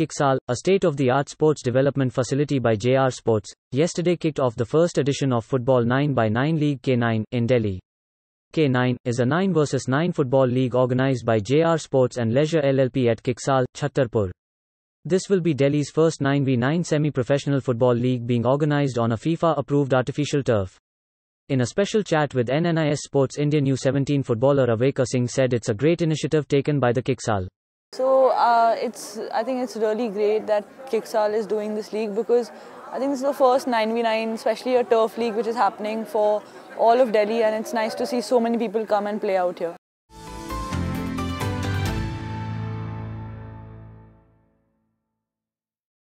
Kicksal, a state-of-the-art sports development facility by JR Sports, yesterday kicked off the first edition of Football 9x9 League K9 in Delhi. K9 is a 9 vs 9 football league organized by JR Sports and Leisure LLP at Kicksal, Chhattarpur. This will be Delhi's first 9v9 semi-professional football league being organized on a FIFA-approved artificial turf. In a special chat with NNIS Sports, Indian U17 footballer Aveka Singh said it's a great initiative taken by the Kicksal. So I think it's really great that Kicksal is doing this league, because I think this is the first 9v9, especially a turf league, which is happening for all of Delhi, and it's nice to see so many people come and play out here.